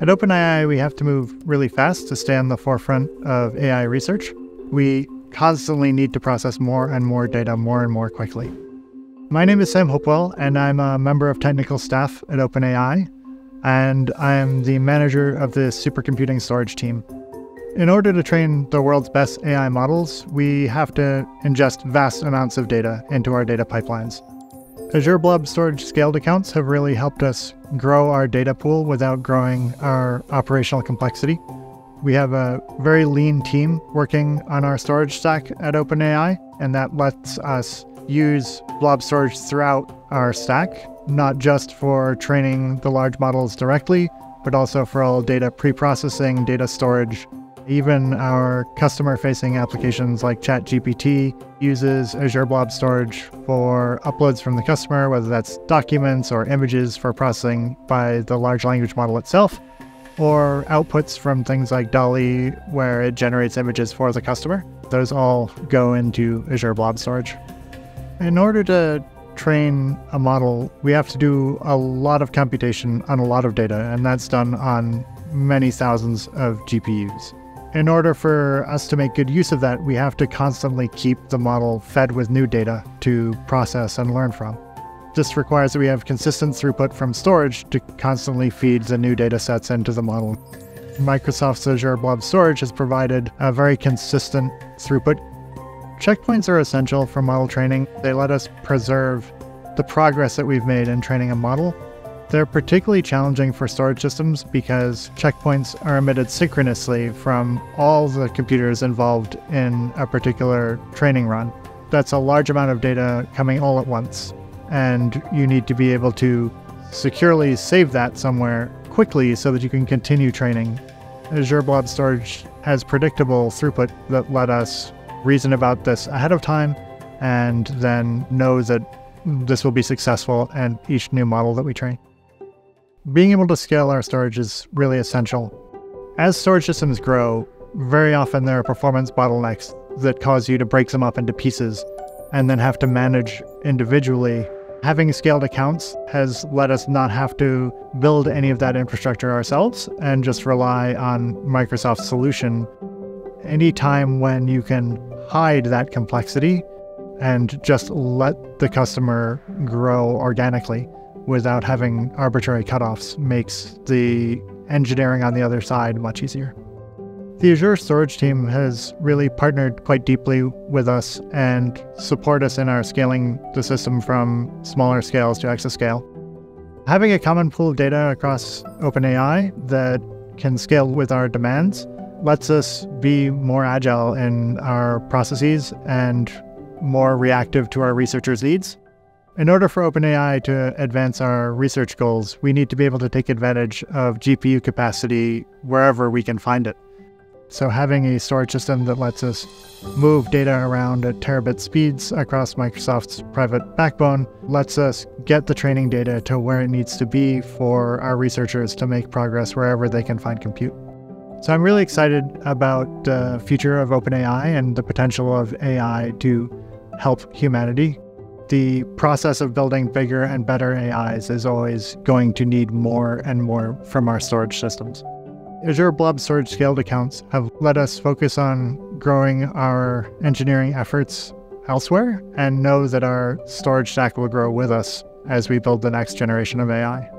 At OpenAI, we have to move really fast to stay on the forefront of AI research. We constantly need to process more and more data more and more quickly. My name is Sam Hopewell, and I'm a member of technical staff at OpenAI, and I am the manager of the supercomputing storage team. In order to train the world's best AI models, we have to ingest vast amounts of data into our data pipelines. Azure Blob Storage scaled accounts have really helped us grow our data pool without growing our operational complexity. We have a very lean team working on our storage stack at OpenAI, and that lets us use blob storage throughout our stack, not just for training the large models directly, but also for all data pre-processing, data storage. Even our customer-facing applications like ChatGPT uses Azure Blob Storage for uploads from the customer, whether that's documents or images for processing by the large language model itself, or outputs from things like DALL-E, where it generates images for the customer. Those all go into Azure Blob Storage. In order to train a model, we have to do a lot of computation on a lot of data, and that's done on many thousands of GPUs. In order for us to make good use of that, we have to constantly keep the model fed with new data to process and learn from. This requires that we have consistent throughput from storage to constantly feed the new data sets into the model. Microsoft's Azure Blob Storage has provided a very consistent throughput. Checkpoints are essential for model training. They let us preserve the progress that we've made in training a model. They're particularly challenging for storage systems because checkpoints are emitted synchronously from all the computers involved in a particular training run. That's a large amount of data coming all at once, and you need to be able to securely save that somewhere quickly so that you can continue training. Azure Blob Storage has predictable throughput that let us reason about this ahead of time and then know that this will be successful in each new model that we train. Being able to scale our storage is really essential. As storage systems grow, very often there are performance bottlenecks that cause you to break them up into pieces and then have to manage individually. Having scaled accounts has let us not have to build any of that infrastructure ourselves and just rely on Microsoft's solution. Any time when you can hide that complexity and just let the customer grow organically without having arbitrary cutoffs makes the engineering on the other side much easier. The Azure storage team has really partnered quite deeply with us and support us in our scaling the system from smaller scales to exascale. Having a common pool of data across OpenAI that can scale with our demands lets us be more agile in our processes and more reactive to our researchers' needs. In order for OpenAI to advance our research goals, we need to be able to take advantage of GPU capacity wherever we can find it. So having a storage system that lets us move data around at terabit speeds across Microsoft's private backbone lets us get the training data to where it needs to be for our researchers to make progress wherever they can find compute. So I'm really excited about the future of OpenAI and the potential of AI to help humanity. The process of building bigger and better AIs is always going to need more and more from our storage systems. Azure Blob Storage scaled accounts have let us focus on growing our engineering efforts elsewhere and know that our storage stack will grow with us as we build the next generation of AI.